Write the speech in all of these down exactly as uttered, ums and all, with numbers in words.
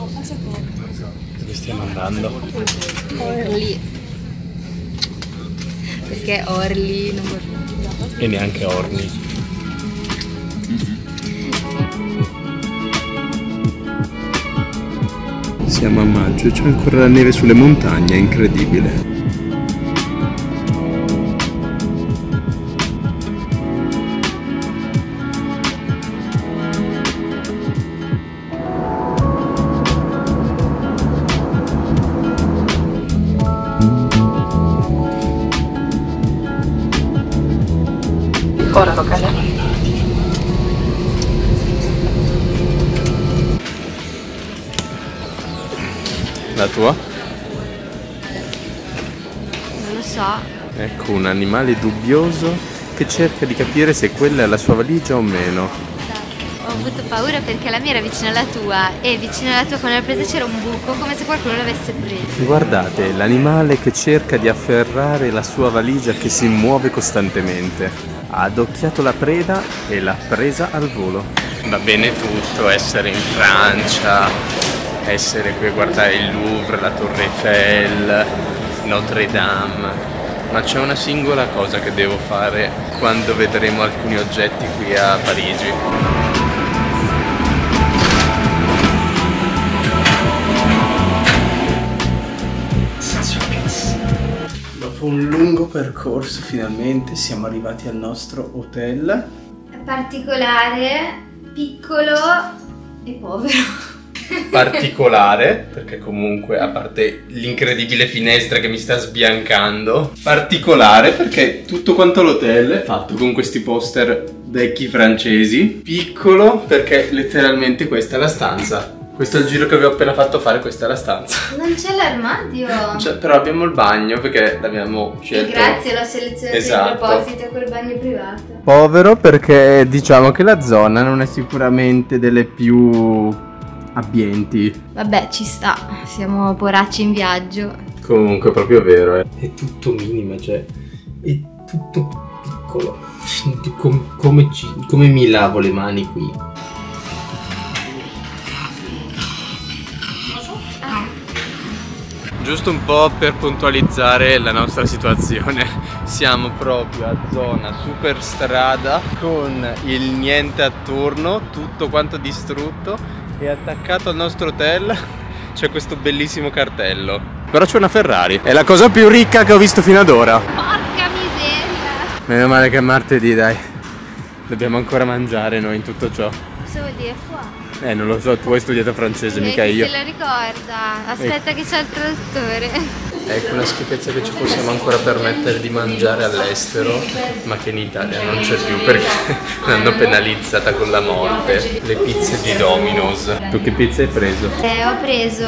ho pensato. Dove stiamo andando? Orly. Perché Orly non vorrei. E neanche Orly. Siamo a maggio e c'è ancora la neve sulle montagne, è incredibile. Ora tocca a lei. La tua? Non lo so. Ecco un animale dubbioso che cerca di capire se quella è la sua valigia o meno. Ho avuto paura perché la mia era vicino alla tua e vicino alla tua quando l'ho presa c'era un buco, come se qualcuno l'avesse presa. Guardate, l'animale che cerca di afferrare la sua valigia che si muove costantemente. Ha adocchiato la preda e l'ha presa al volo. Va bene tutto, essere in Francia, essere qui a guardare il Louvre, la Torre Eiffel, Notre Dame, ma c'è una singola cosa che devo fare quando vedremo alcuni oggetti qui a Parigi. Un lungo percorso, finalmente siamo arrivati al nostro hotel. Particolare, piccolo e povero. Particolare, perché comunque, a parte l'incredibile finestra che mi sta sbiancando, particolare perché tutto quanto l'hotel è fatto con questi poster vecchi francesi. Piccolo perché letteralmente questa è la stanza. Questo è il giro che vi ho appena fatto fare, questa è la stanza. Non c'è l'armadio. Però abbiamo il bagno perché l'abbiamo scelto. E grazie, l'ho selezionato esatto. di proposito quel bagno privato. Povero perché diciamo che la zona non è sicuramente delle più abbienti. Vabbè, ci sta, siamo poracci in viaggio. Comunque è proprio vero, eh. È tutto minimo, cioè è tutto piccolo. Come, come, ci, come mi lavo le mani qui? Giusto un po' per puntualizzare la nostra situazione, siamo proprio a zona superstrada con il niente attorno, tutto quanto distrutto e attaccato al nostro hotel c'è questo bellissimo cartello. Però c'è una Ferrari, è la cosa più ricca che ho visto fino ad ora. Porca miseria! Meno male che è martedì, dai, dobbiamo ancora mangiare noi in tutto ciò. Cosa vuol dire qua? Eh, non lo so, tu hai studiato francese, mica io. Se lo ricorda, aspetta eh. che c'è il traduttore. Ecco una schifezza che ci possiamo ancora permettere di mangiare all'estero, ma che in Italia non c'è più perché l'hanno penalizzata con la morte. Le pizze di Domino's. Tu che pizza hai preso? Eh, ho preso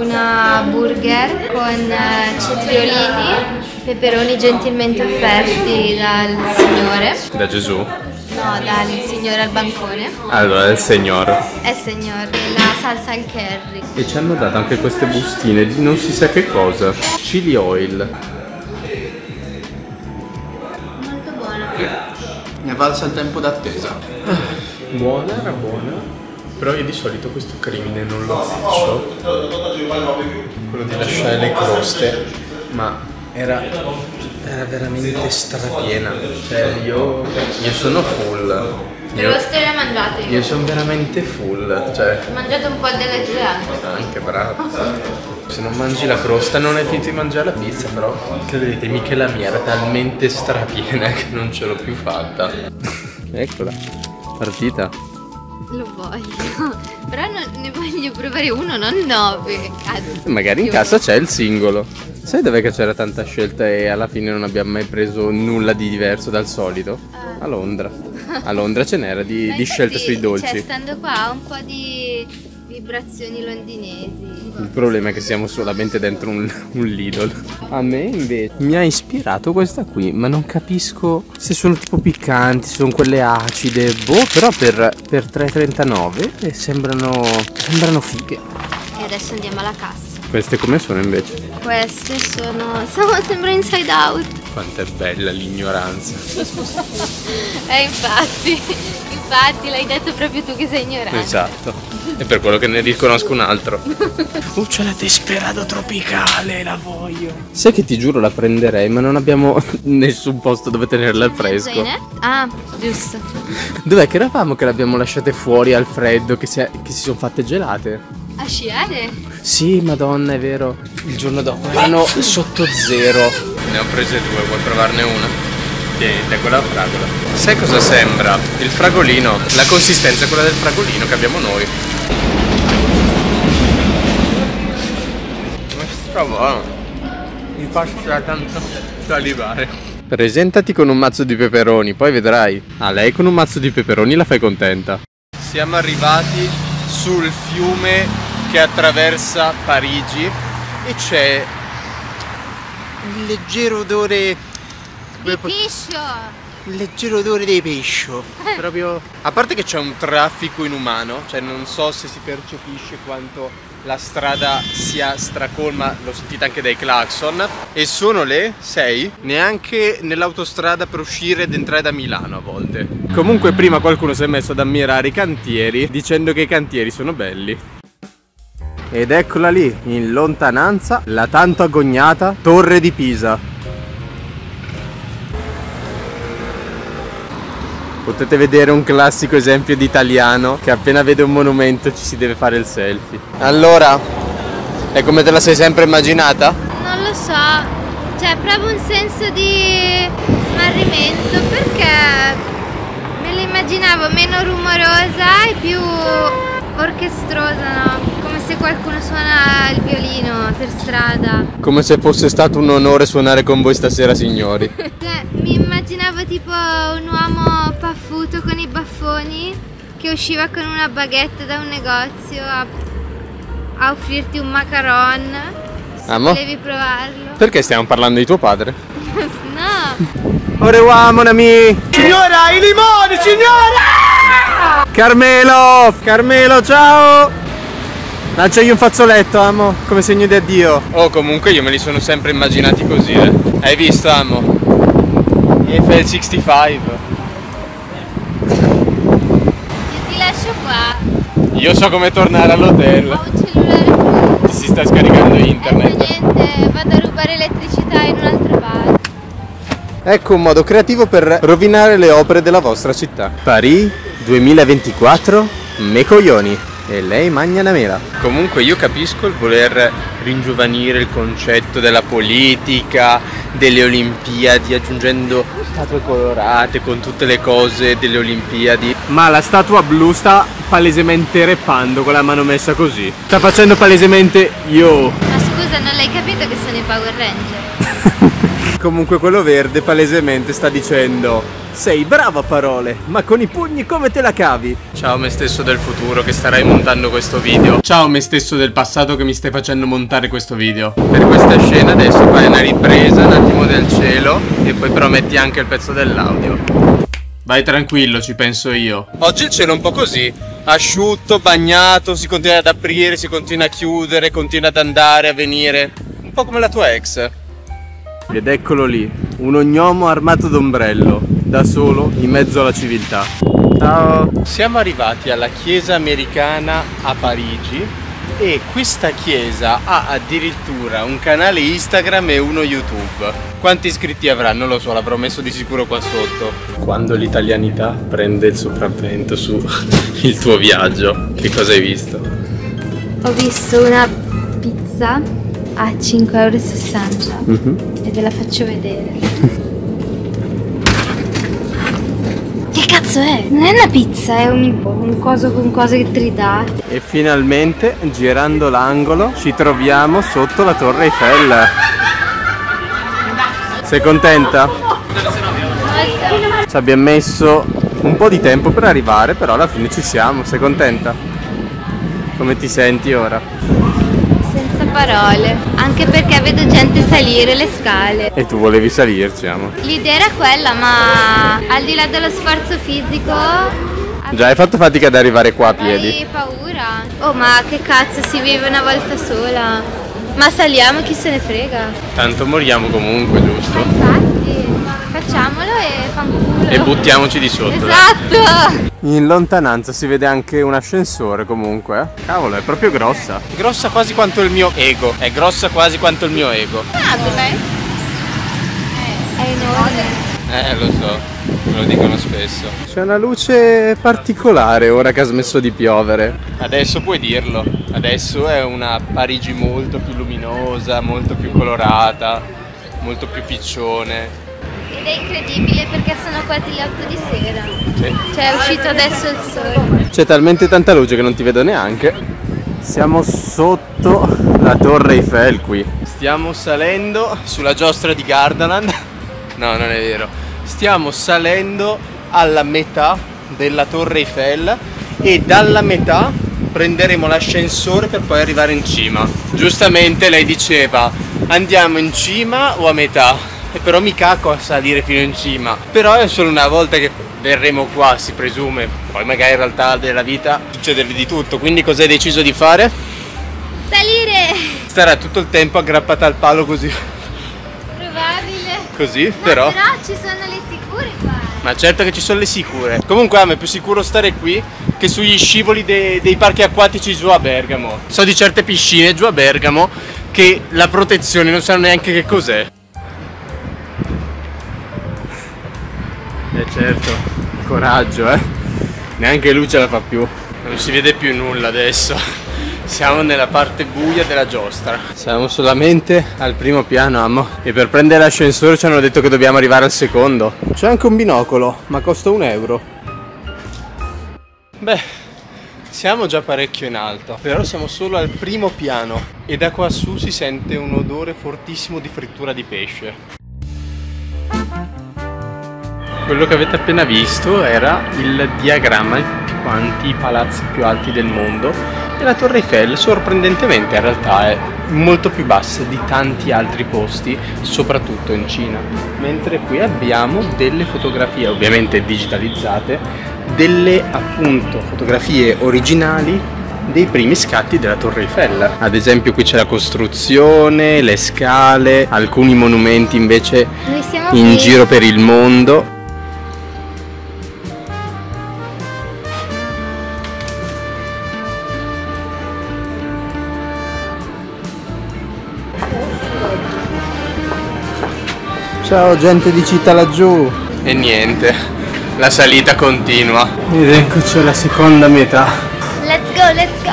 una burger con cetriolini, peperoni gentilmente offerti dal signore. Da Gesù? No, dal signore al bancone. Allora, il signor. È signor, la salsa al curry. E ci hanno dato anche queste bustine di non si sa che cosa. Chili oil. Molto buona. Ne è valsa il tempo d'attesa. Buona, era buona. Però io di solito questo crimine non lo faccio. Quello di lasciare le croste. Ma era... era veramente strapiena, cioè io, io sono full. Però lo stai mangiato io. Io sono veramente full, cioè. Ho mangiato un po' della gelata. Anche bravo. Se non mangi la crosta non hai finito di mangiare la pizza, però credetemi che la mia era talmente strapiena che non ce l'ho più fatta. Eccola, partita. Lo voglio, però non ne voglio provare uno, non nove. Magari in casa c'è il singolo. Sai dov'è che c'era tanta scelta e alla fine non abbiamo mai preso nulla di diverso dal solito? A Londra. A Londra ce n'era di, di scelta sui dolci. Cioè, stando qua ho un po' di vibrazioni londinesi. Il problema è che siamo solamente dentro un, un Lidl. A me invece mi ha ispirato questa qui, ma non capisco se sono tipo piccanti, se sono quelle acide, boh. Però per, per tre e trentanove sembrano, sembrano fighe. E adesso andiamo alla cassa. Queste come sono invece? Queste sono... sembra Inside Out. Quanto è bella l'ignoranza. Eh infatti, infatti infatti l'hai detto proprio tu che sei ignorante. Esatto, e per quello che ne riconosco un altro. Oh, c'è la Desperado tropicale, la voglio. Sai che ti giuro la prenderei, ma non abbiamo nessun posto dove tenerla al fresco. Ah, giusto. Dov'è che eravamo che l'abbiamo lasciate fuori al freddo, che si, è, che si sono fatte gelate? A sciare? Sì, madonna, è vero. Il giorno dopo erano sotto zero. Ne ho prese due, vuoi provarne una? Da quella fragola. Sai cosa sembra? Il fragolino. La consistenza è quella del fragolino che abbiamo noi. Ma si trova? Mi faccia tanto salivare. Presentati con un mazzo di peperoni, poi vedrai. Ah, lei con un mazzo di peperoni la fai contenta. Siamo arrivati sul fiume che attraversa Parigi e c'è un leggero odore. Il pescio! Il leggero odore dei pesci. Proprio. A parte che c'è un traffico inumano, cioè non so se si percepisce quanto la strada sia stracolma, l'ho sentita anche dai clacson. E sono le sei, neanche nell'autostrada per uscire ed entrare da Milano a volte. Comunque prima qualcuno si è messo ad ammirare i cantieri dicendo che i cantieri sono belli. Ed eccola lì, in lontananza, la tanto agognata Torre di Pisa. Potete vedere un classico esempio di italiano che appena vede un monumento ci si deve fare il selfie. Allora, è come te la sei sempre immaginata? Non lo so, cioè proprio un senso di smarrimento perché me la immaginavo meno rumorosa e più orchestrosa, no? Come se qualcuno suona il violino per strada. Come se fosse stato un onore suonare con voi stasera, signori. Cioè, mi immaginavo tipo un uomo paffuto con i baffoni che usciva con una baguette da un negozio a, a offrirti un macaron. Se volevi provarlo. Perché stiamo parlando di tuo padre? No. Orewa, mon ami. Signora, i limoni, signora! Carmelo! Carmelo, ciao! Lanciagli un fazzoletto, amo, come segno di addio. Oh, comunque io me li sono sempre immaginati così, eh. Hai visto, amo? Eiffel sessantacinque. Io ti lascio qua. Io so come tornare all'hotel. Ho un cellulare qui. Si sta scaricando internet. Ecco, niente, vado a rubare elettricità in un altro bar. Ecco un modo creativo per rovinare le opere della vostra città. Paris duemilaventiquattro, me coglioni, e lei mangia una mela. Comunque io capisco il voler ringiovanire il concetto della politica, delle Olimpiadi, aggiungendo statue colorate con tutte le cose delle Olimpiadi. Ma la statua blu sta palesemente reppando con la mano messa così. Sta facendo palesemente yo. Ma scusa, non l'hai capito che sono i Power Rangers? Comunque quello verde palesemente sta dicendo: sei bravo a parole, ma con i pugni come te la cavi? Ciao me stesso del futuro che starai montando questo video. Ciao me stesso del passato che mi stai facendo montare questo video. Per questa scena adesso fai una ripresa un attimo del cielo e poi però metti anche il pezzo dell'audio. Vai tranquillo, ci penso io. Oggi il cielo è un po' così, asciutto, bagnato, si continua ad aprire, si continua a chiudere, continua ad andare, a venire. Un po' come la tua ex. Ed eccolo lì, un ognomo armato d'ombrello, da solo in mezzo alla civiltà. Ciao! Siamo arrivati alla chiesa americana a Parigi e questa chiesa ha addirittura un canale Instagram e uno YouTube. Quanti iscritti avrà? Non lo so, l'avrò messo di sicuro qua sotto. Quando l'italianità prende il sopravvento su il tuo viaggio, che cosa hai visto? Ho visto una pizza a cinque e sessanta euro mm-hmm. e ve la faccio vedere. Cazzo è? Non è una pizza, è un, un coso con cose tridate. E finalmente, girando l'angolo, ci troviamo sotto la Torre Eiffel. Sei contenta? Molto. Ci abbiamo messo un po' di tempo per arrivare, però alla fine ci siamo. Sei contenta? Come ti senti ora? Senza parole, anche perché vedo gente salire le scale. E tu volevi salirci, amo. L'idea era quella, ma al di là dello sforzo fisico... Già hai fatto fatica ad arrivare qua a piedi. Hai paura. Oh, ma che cazzo, si vive una volta sola. Ma saliamo, chi se ne frega. Tanto moriamo comunque, giusto? Ma infatti. facciamolo e fanculo. E buttiamoci di sotto. Esatto. In lontananza si vede anche un ascensore comunque. Cavolo, è proprio grossa. Grossa quasi quanto il mio ego. È grossa quasi quanto il mio ego. Ah, dov'è? È enorme. Eh, lo so, me lo dicono spesso. C'è una luce particolare ora che ha smesso di piovere. Adesso puoi dirlo. Adesso è una Parigi molto più luminosa, molto più colorata, molto più piccione. Ed è incredibile perché sono quasi le otto di sera. Sì. Cioè è uscito adesso il sole. C'è talmente tanta luce che non ti vedo neanche. Siamo sotto la Torre Eiffel qui. Stiamo salendo sulla giostra di Gardaland. No, non è vero. Stiamo salendo alla metà della Torre Eiffel e dalla metà prenderemo l'ascensore per poi arrivare in cima. Giustamente lei diceva andiamo in cima o a metà, e però mi cacco a salire fino in cima. Però è solo una volta che verremo qua, si presume. Poi magari in realtà della vita succede di tutto. Quindi cos'hai deciso di fare? Salire! Starà tutto il tempo aggrappata al palo così. Così, no, però. Però ci sono le sicure qua. Ma certo che ci sono le sicure. Comunque a me è più sicuro stare qui che sugli scivoli de dei parchi acquatici giù a Bergamo. So di certe piscine giù a Bergamo che la protezione non sanno neanche che cos'è. Eh certo, coraggio eh. Neanche lui ce la fa più. Non si vede più nulla adesso. Siamo nella parte buia della giostra. Siamo solamente al primo piano, ammo. E per prendere l'ascensore ci hanno detto che dobbiamo arrivare al secondo. C'è anche un binocolo, ma costa un euro. Beh, siamo già parecchio in alto. Però siamo solo al primo piano. E da qua su si sente un odore fortissimo di frittura di pesce. Quello che avete appena visto era il diagramma di quanti i palazzi più alti del mondo. E la Torre Eiffel sorprendentemente in realtà è molto più bassa di tanti altri posti, soprattutto in Cina. Mentre qui abbiamo delle fotografie, ovviamente digitalizzate, delle appunto fotografie originali dei primi scatti della Torre Eiffel. Ad esempio qui c'è la costruzione, le scale, alcuni monumenti invece in giro per il mondo. Ciao gente di città laggiù. E niente, la salita continua. Ed eccoci alla seconda metà. Let's go, let's go.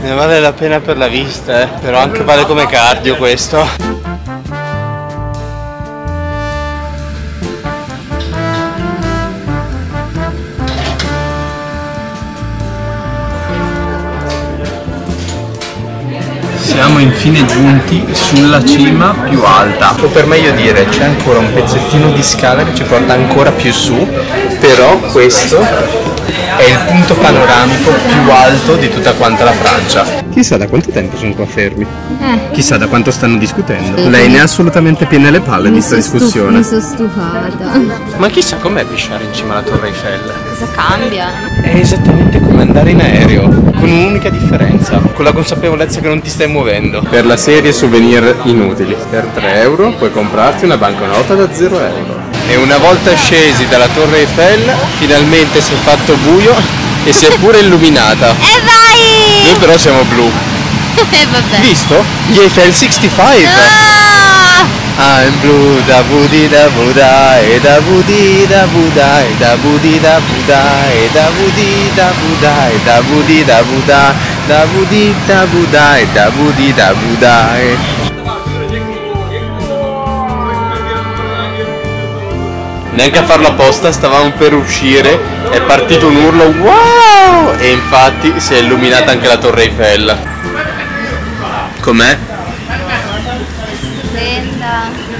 Ne vale la pena per la vista, eh. Però anche vale come cardio questo. Siamo infine giunti sulla cima più alta, o per meglio dire c'è ancora un pezzettino di scala che ci porta ancora più su, però questo è il punto panoramico più alto di tutta quanta la Francia. Chissà da quanto tempo sono qua fermi, eh. Chissà da quanto stanno discutendo. Sì. Lei ne ha assolutamente piene le palle mi di questa discussione. Mi sono stufata. Ma chissà com'è pisciare in cima alla Torre Eiffel. Cosa cambia? È esattamente come andare in aereo, con un'unica differenza, con la consapevolezza che non ti stai muovendo. Per la serie souvenir inutili. Per tre euro puoi comprarti una banconota da zero euro. E una volta scesi dalla Torre Eiffel, finalmente si è fatto buio e si è pure illuminata. E vai! Noi però siamo blu. E vabbè. Visto? Gli Eiffel sessantacinque! No! I'm blue da budi da buda e da budi da buda e da budi da buda e da budi da buda e da budi da buda. Da budi da budai, da budi da budai. Neanche a farlo apposta, stavamo per uscire, è partito un urlo wow! E infatti si è illuminata anche la Torre Eiffel. Com'è? Stupenda.